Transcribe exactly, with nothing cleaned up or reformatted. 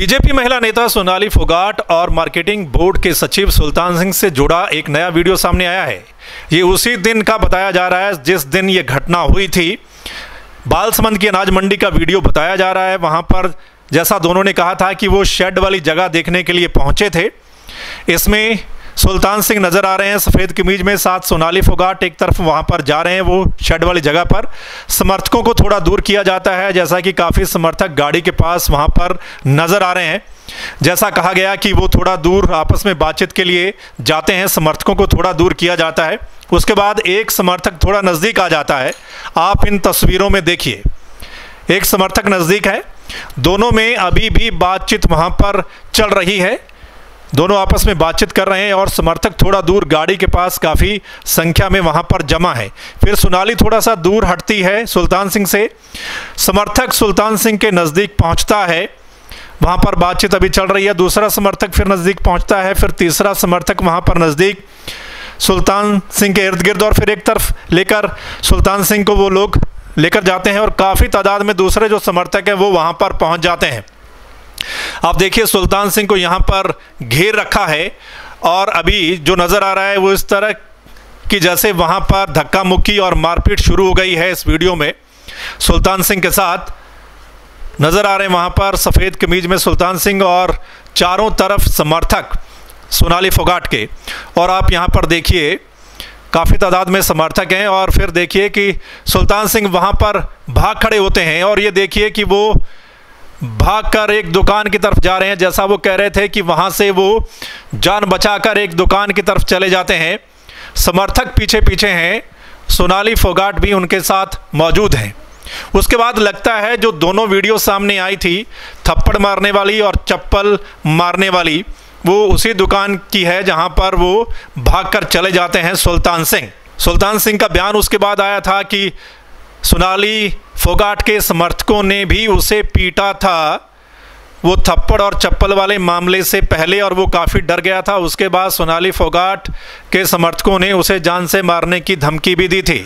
BJP महिला नेता सोनाली फोगाट और मार्केटिंग बोर्ड के सचिव सुल्तान सिंह से जुड़ा एक नया वीडियो सामने आया है। ये उसी दिन का बताया जा रहा है जिस दिन ये घटना हुई थी। बालसमंद की अनाज मंडी का वीडियो बताया जा रहा है। वहाँ पर जैसा दोनों ने कहा था कि वो शेड वाली जगह देखने के लिए पहुँचे थे। इसमें सुल्तान सिंह नज़र आ रहे हैं सफ़ेद कमीज में, साथ सोनाली फोगाट एक तरफ वहाँ पर जा रहे हैं। वो शेड वाली जगह पर समर्थकों को थोड़ा दूर किया जाता है, जैसा कि काफ़ी समर्थक गाड़ी के पास वहाँ पर नज़र आ रहे हैं। जैसा कहा गया कि वो थोड़ा दूर आपस में बातचीत के लिए जाते हैं, समर्थकों को थोड़ा दूर किया जाता है। उसके बाद एक समर्थक थोड़ा नज़दीक आ जाता है। आप इन तस्वीरों में देखिए, एक समर्थक नज़दीक है। दोनों में अभी भी बातचीत वहाँ पर चल रही है, दोनों आपस में बातचीत कर रहे हैं और समर्थक थोड़ा दूर गाड़ी के पास काफ़ी संख्या में वहाँ पर जमा है। फिर सोनाली थोड़ा सा दूर हटती है सुल्तान सिंह से, समर्थक सुल्तान सिंह के नज़दीक पहुँचता है, वहाँ पर बातचीत अभी चल रही है। दूसरा समर्थक फिर नज़दीक पहुँचता है, फिर तीसरा समर्थक वहाँ पर नज़दीक सुल्तान सिंह के इर्द गिर्द, और फिर एक तरफ लेकर सुल्तान सिंह को वो लोग लेकर जाते हैं और काफ़ी तादाद में दूसरे जो समर्थक हैं वो वहाँ पर पहुँच जाते हैं। आप देखिए सुल्तान सिंह को यहाँ पर घेर रखा है और अभी जो नज़र आ रहा है वो इस तरह कि जैसे वहाँ पर धक्का मुक्की और मारपीट शुरू हो गई है। इस वीडियो में सुल्तान सिंह के साथ नज़र आ रहे हैं वहाँ पर सफ़ेद कमीज में सुल्तान सिंह और चारों तरफ समर्थक सोनाली फोगाट के। और आप यहाँ पर देखिए काफ़ी तादाद में समर्थक हैं और फिर देखिए कि सुल्तान सिंह वहाँ पर भाग खड़े होते हैं और ये देखिए कि वो भागकर एक दुकान की तरफ जा रहे हैं। जैसा वो कह रहे थे कि वहाँ से वो जान बचाकर एक दुकान की तरफ चले जाते हैं। समर्थक पीछे पीछे हैं, सोनाली फोगाट भी उनके साथ मौजूद हैं। उसके बाद लगता है जो दोनों वीडियो सामने आई थी, थप्पड़ मारने वाली और चप्पल मारने वाली, वो उसी दुकान की है जहाँ पर वो भागकर चले जाते हैं सुल्तान सिंह। सुल्तान सिंह का बयान उसके बाद आया था कि सोनाली फोगाट के समर्थकों ने भी उसे पीटा था, वो थप्पड़ और चप्पल वाले मामले से पहले, और वो काफ़ी डर गया था। उसके बाद सोनाली फोगाट के समर्थकों ने उसे जान से मारने की धमकी भी दी थी।